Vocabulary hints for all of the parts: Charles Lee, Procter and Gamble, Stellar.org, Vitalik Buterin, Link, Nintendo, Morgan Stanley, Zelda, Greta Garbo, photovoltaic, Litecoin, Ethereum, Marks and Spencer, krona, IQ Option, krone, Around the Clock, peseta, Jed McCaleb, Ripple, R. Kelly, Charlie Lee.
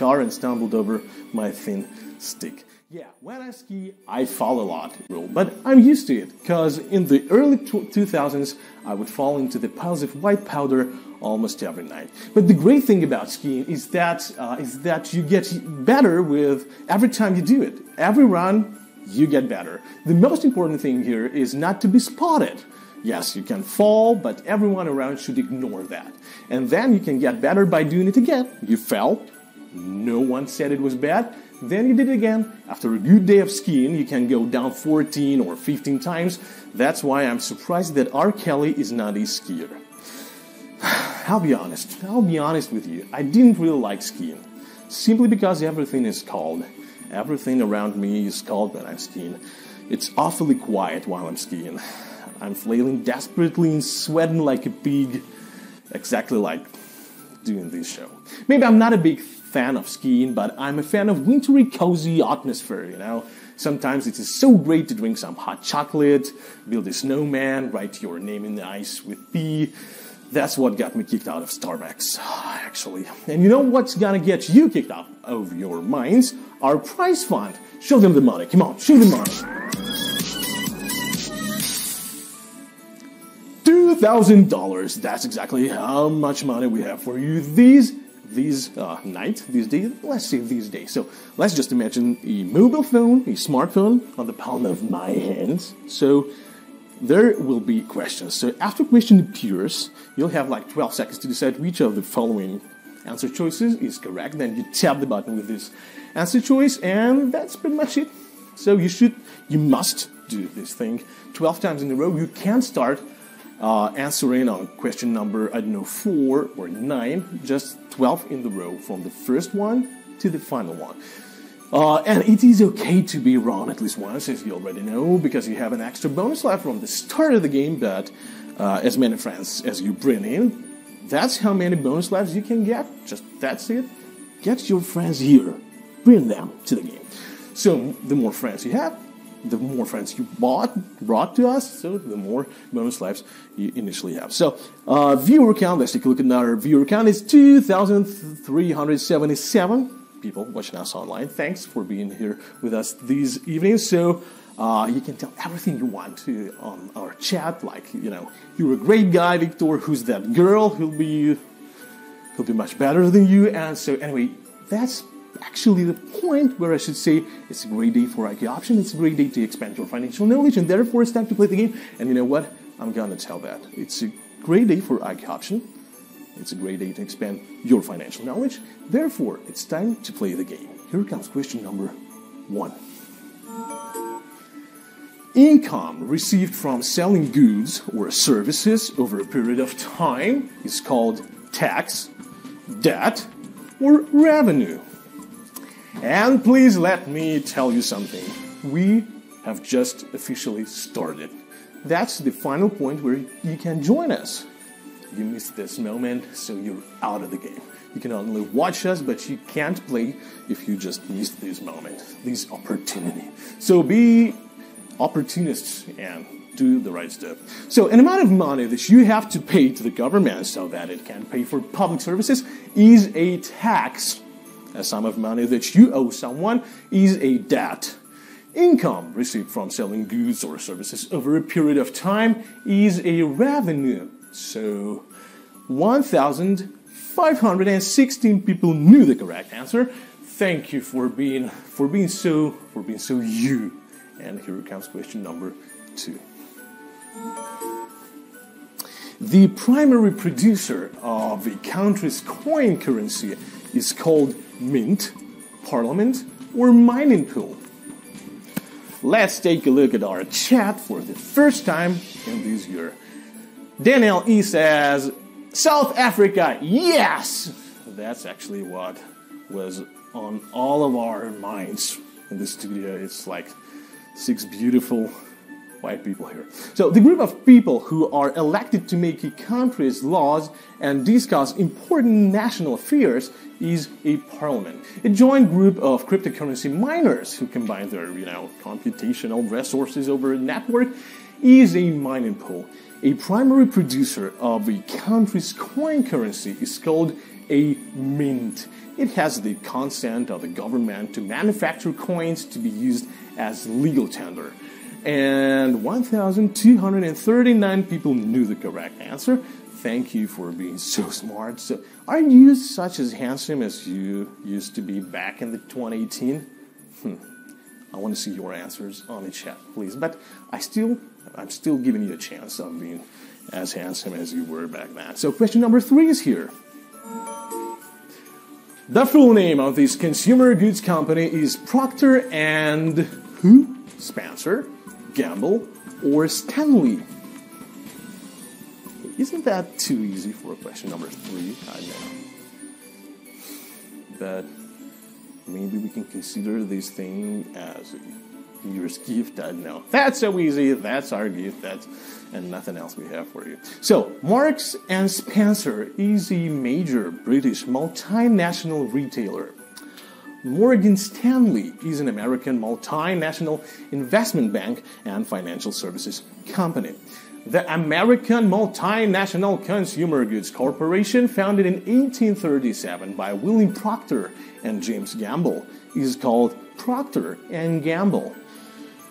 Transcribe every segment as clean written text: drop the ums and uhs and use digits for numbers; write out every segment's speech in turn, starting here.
car and stumbled over my thin stick. Yeah, when I ski, I fall a lot, but I'm used to it, because in the early 2000s, I would fall into the piles of white powder almost every night. But the great thing about skiing is that you get better with every time you do it. Every run, you get better. The most important thing here is not to be spotted. Yes, you can fall, but everyone around should ignore that. And then you can get better by doing it again. You fell, no one said it was bad. Then you did it again. After a good day of skiing, you can go down 14 or 15 times. That's why I'm surprised that R. Kelly is not a skier. I'll be honest with you. I didn't really like skiing. Simply because everything is cold. Everything around me is cold when I'm skiing. It's awfully quiet while I'm skiing. I'm flailing desperately and sweating like a pig. Exactly like doing this show. Maybe I'm not a big fan of skiing, but I'm a fan of wintry, cozy atmosphere, you know. Sometimes it is so great to drink some hot chocolate, build a snowman, write your name in the ice with P. That's what got me kicked out of Starbucks, actually. And you know what's gonna get you kicked out of your minds? Our prize fund. Show them the money. Come on, show them the money. $2,000. That's exactly how much money we have for you these days. So let's just imagine a mobile phone, a smartphone on the palm of my hands. So there will be questions. So after question appears, you'll have like 12 seconds to decide which of the following answer choices is correct. Then you tap the button with this answer choice, and that's pretty much it. So you must do this thing 12 times in a row. You can start answering on question number, I don't know, 4 or 9, just 12 in the row from the first one to the final one. And it is okay to be wrong at least once, as you already know, because you have an extra bonus life from the start of the game, but as many friends as you bring in, that's how many bonus lives you can get. Just that's it. Get your friends here. Bring them to the game. So the more friends you have, the more friends you brought to us, so the more bonus lives you initially have. So, viewer count, let's take a look at our viewer count. It's 2,377 people watching us online. Thanks for being here with us this evening. So, you can tell everything you want to on our chat, like, you know, you're a great guy, Victor, who's that girl, who'll be much better than you, and so, anyway, that's actually the point where I should say it's a great day for IQ Option, it's a great day to expand your financial knowledge, and therefore it's time to play the game. And you know what? I'm gonna tell that. It's a great day for IQ Option, it's a great day to expand your financial knowledge, therefore it's time to play the game. Here comes question number 1. Income received from selling goods or services over a period of time is called tax, debt, or revenue. And please let me tell you something. We have just officially started. That's the final point where you can join us. You missed this moment, so you're out of the game. You can only watch us, but you can't play if you just missed this moment, this opportunity. So be opportunists and do the right stuff. So an amount of money that you have to pay to the government so that it can pay for public services is a tax. A sum of money that you owe someone is a debt. Income received from selling goods or services over a period of time is a revenue. So, 1,516 people knew the correct answer. Thank you for being so you. And here comes question number 2. The primary producer of a country's coin currency is called mint, parliament, or mining pool. Let's take a look at our chat for the first time in this year. Daniel E says, South Africa, yes! That's actually what was on all of our minds in the studio. It's like 6 beautiful white people here. So the group of people who are elected to make a country's laws and discuss important national affairs is a parliament. A joint group of cryptocurrency miners who combine their, you know, computational resources over a network is a mining pool. A primary producer of a country's coin currency is called a mint. It has the consent of the government to manufacture coins to be used as legal tender. And 1,239 people knew the correct answer. Thank you for being so smart. So, are you such as handsome as you used to be back in the 2018? I want to see your answers on the chat, please. But I'm still giving you a chance of being as handsome as you were back then. So question number 3 is here. The full name of this consumer goods company is Procter and who? Spencer, Gamble, or Stanley? Isn't that too easy for question number 3? I know. But maybe we can consider this thing as a New Year's gift. I know. That's so easy. That's our gift. That's and nothing else we have for you. So, Marks and Spencer is a major British multinational retailer. Morgan Stanley is an American multinational investment bank and financial services company. The American Multinational Consumer Goods Corporation, founded in 1837 by William Procter and James Gamble, is called Procter and Gamble.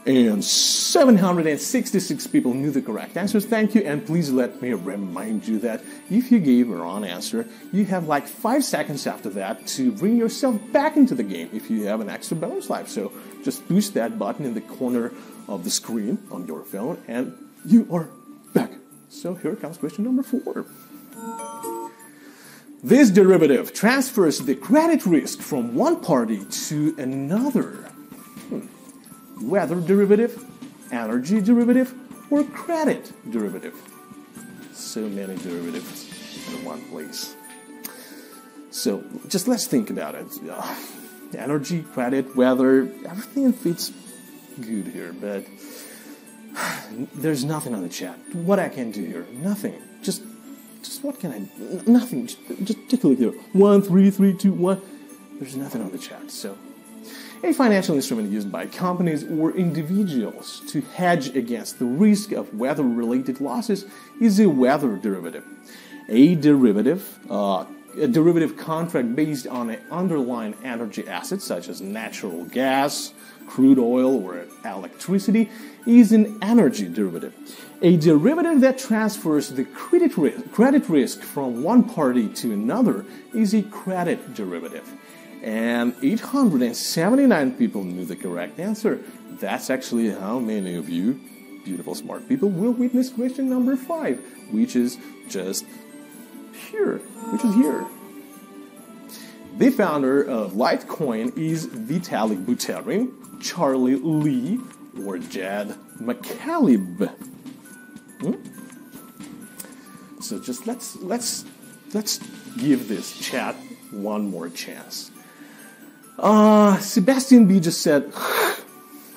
And 766 people knew the correct answers. Thank you, and please let me remind you that if you gave a wrong answer, you have like 5 seconds after that to bring yourself back into the game if you have an extra bonus life. So just push that button in the corner of the screen on your phone, and you are back. So here comes question number 4. This derivative transfers the credit risk from one party to another. Weather derivative, energy derivative, or credit derivative. So many derivatives in one place. So just let's think about it. Energy, credit, weather, everything fits good here, but there's nothing on the chat. What I can do here? Nothing. Just what can I? Nothing. Just take a look here. 1, 3, 3, 2, 1. There's nothing on the chat. So, a financial instrument used by companies or individuals to hedge against the risk of weather-related losses is a weather derivative. A derivative contract based on an underlying energy asset such as natural gas, crude oil, or electricity is an energy derivative. A derivative that transfers the credit risk from one party to another is a credit derivative. And 879 people knew the correct answer. That's actually how many of you, beautiful smart people, will witness question number 5, which is just here, The founder of Litecoin is Vitalik Buterin, Charlie Lee, or Jed McCaleb. So just let's give this chat one more chance. Sebastian B just said,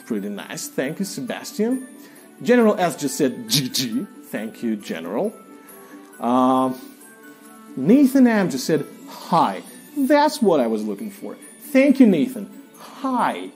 pretty nice. Thank you, Sebastian. General S just said, GG. Thank you, General. Nathan M just said, hi. That's what I was looking for. Thank you, Nathan. Hi.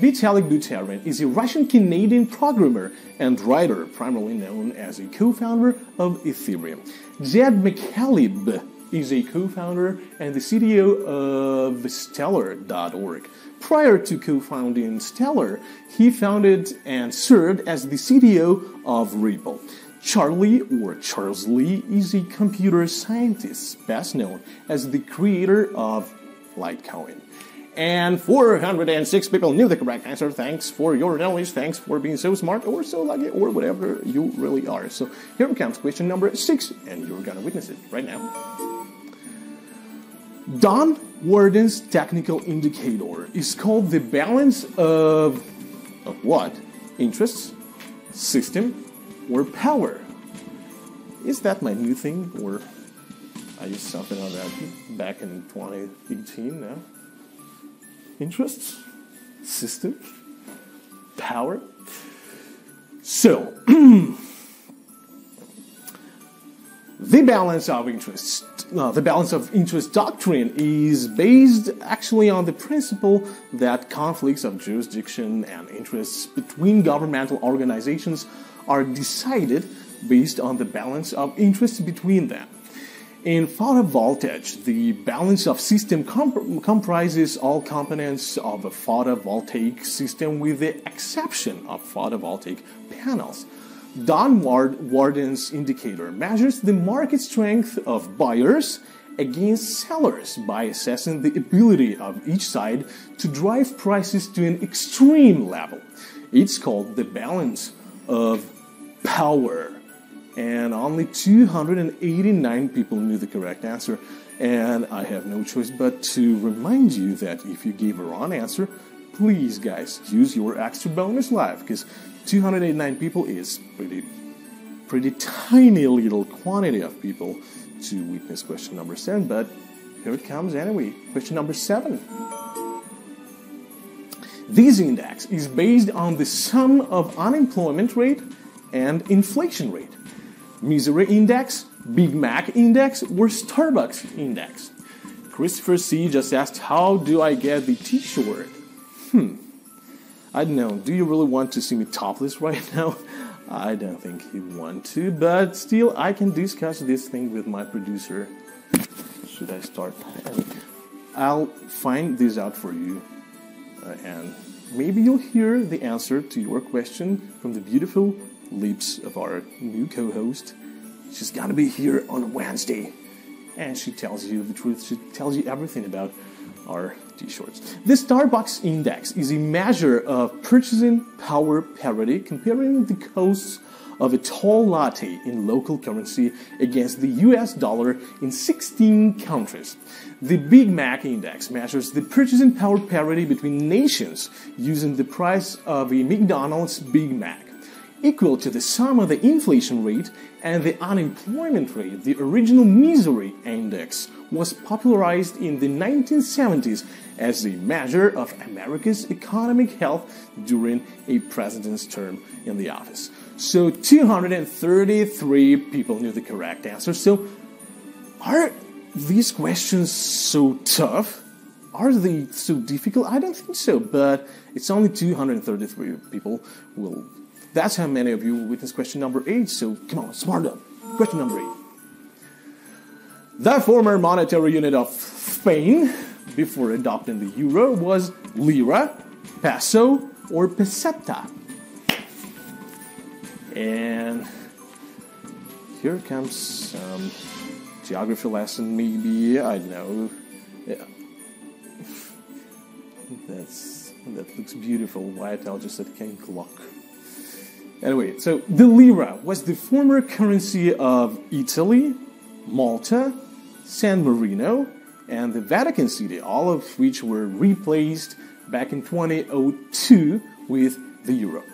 Vitalik Buterin is a Russian-Canadian programmer and writer, primarily known as a co-founder of Ethereum. Jed McCaleb is a co-founder and the CTO of Stellar.org. Prior to co-founding Stellar, he founded and served as the CTO of Ripple. Charlie, or Charles Lee, is a computer scientist, best known as the creator of Litecoin. And 406 people knew the correct answer. Thanks for your knowledge. Thanks for being so smart or so lucky or whatever you really are. So here comes question number 6, and you're gonna witness it right now. Don Warden's technical indicator is called the balance of what? Interests, system, or power. Is that my new thing, or I used something on that back in 2018 now? Interests, system, power. So, the balance of interest doctrine is based actually on the principle that conflicts of jurisdiction and interests between governmental organizations are decided based on the balance of interests between them. In far voltage, the balance of system comprises all components of a photovoltaic system with the exception of photovoltaic panels. Don Warden's indicator measures the market strength of buyers against sellers by assessing the ability of each side to drive prices to an extreme level. It's called the balance of power. And only 289 people knew the correct answer, and I have no choice but to remind you that if you gave a wrong answer, please guys, use your extra bonus life, because 289 people is pretty tiny little quantity of people to witness question number 7, but here it comes anyway, question number 7. This index is based on the sum of unemployment rate and inflation rate. Misery Index, Big Mac Index, or Starbucks Index. Christopher C. just asked, how do I get the t-shirt? I don't know, do you really want to see me topless right now? I don't think you'd want to, but still, I can discuss this thing with my producer. Should I start? I'll find this out for you, and maybe you'll hear the answer to your question from the beautiful lips of our new co-host. She's gonna be here on Wednesday, and she tells you the truth. She tells you everything about our t-shirts. The Starbucks Index is a measure of purchasing power parity, comparing the costs of a tall latte in local currency against the US dollar in 16 countries. The Big Mac Index measures the purchasing power parity between nations using the price of a McDonald's Big Mac, equal to the sum of the inflation rate and the unemployment rate. The original Misery Index was popularized in the 1970s as a measure of America's economic health during a president's term in the office. So 233 people knew the correct answer. So are these questions so tough? Are they so difficult? I don't think so, but it's only 233 people will... That's how many of you witnessed question number 8, so come on, smart up. Question number 8. The former monetary unit of Spain, before adopting the euro, was lira, peso, or peseta. And here comes some geography lesson, maybe, I don't know. Yeah. That looks beautiful. Why I just said King Glock. Anyway, so the lira was the former currency of Italy, Malta, San Marino, and the Vatican City, all of which were replaced back in 2002 with the euro.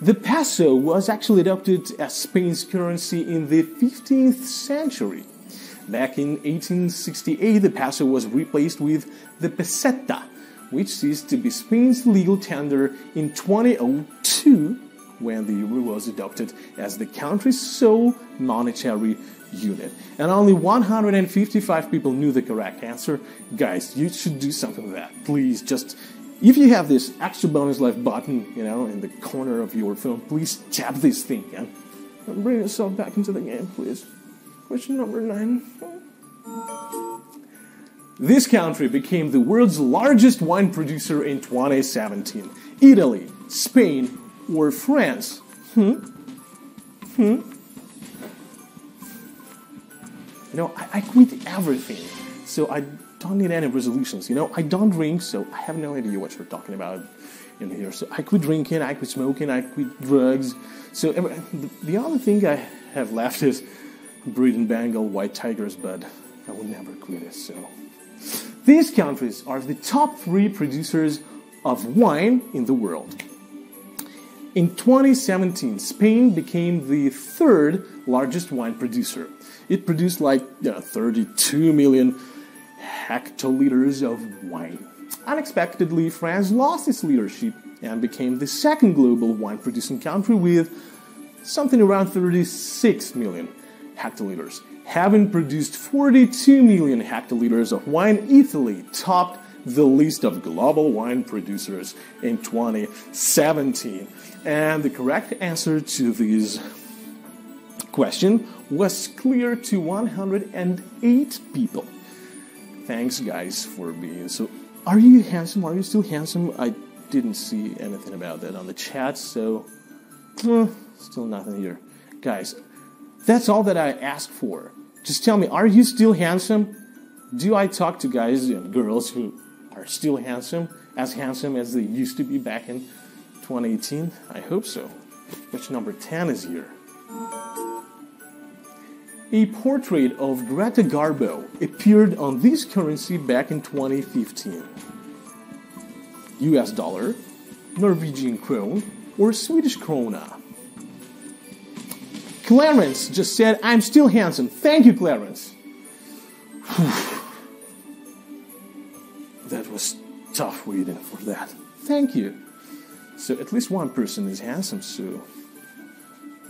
The peso was actually adopted as Spain's currency in the 15th century. Back in 1868, the peso was replaced with the peseta, which ceased to be Spain's legal tender in 2002, when the euro was adopted as the country's sole monetary unit. And only 155 people knew the correct answer. Guys, you should do something with that. Please, just, if you have this extra bonus life button, you know, in the corner of your phone, please tap this thing and bring yourself back into the game, please. Question number 9. This country became the world's largest wine producer in 2017. Italy, Spain, or France? You know, I quit everything, so I don't need any resolutions. You know, I don't drink, so I have no idea what you're talking about in here. So I quit drinking, I quit smoking, I quit drugs. So the only thing I have left is breeding Bengal white tigers, but I will never quit it, so... These countries are the top 3 producers of wine in the world. In 2017, Spain became the 3rd largest wine producer. It produced like 32 million hectoliters of wine. Unexpectedly, France lost its leadership and became the 2nd global wine-producing country with something around 36 million hectoliters. Having produced 42 million hectoliters of wine, Italy topped the list of global wine producers in 2017. And the correct answer to these question was clear to 108 people. Thanks, guys, for being so... Are you handsome? Are you still handsome? I didn't see anything about that on the chat, so... still nothing here. Guys, that's all that I asked for. Just tell me, are you still handsome? Do I talk to guys and girls who are still handsome as they used to be back in 2018? I hope so. Question number 10 is here. A portrait of Greta Garbo appeared on this currency back in 2015. US dollar, Norwegian krone, or Swedish krona? Clarence just said, I'm still handsome. Thank you, Clarence. That was tough reading for that. Thank you. So at least one person is handsome, so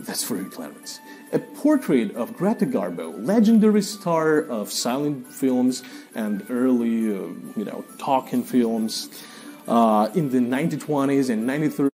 that's for you, Clarence. A portrait of Greta Garbo, legendary star of silent films and early, talking films in the 1920s and 1930s.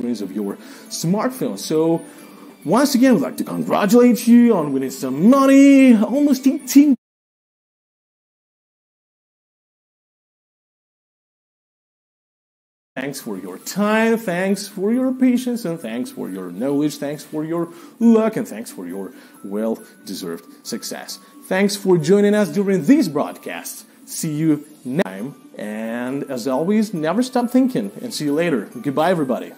screens of your smartphone. So once again, we'd like to congratulate you on winning some money, almost 18 Thanks for your time, thanks for your patience, and thanks for your knowledge, thanks for your luck, and thanks for your well-deserved success. Thanks for joining us during these broadcasts. See you next time, and as always, never stop thinking, and see you later. Goodbye, everybody.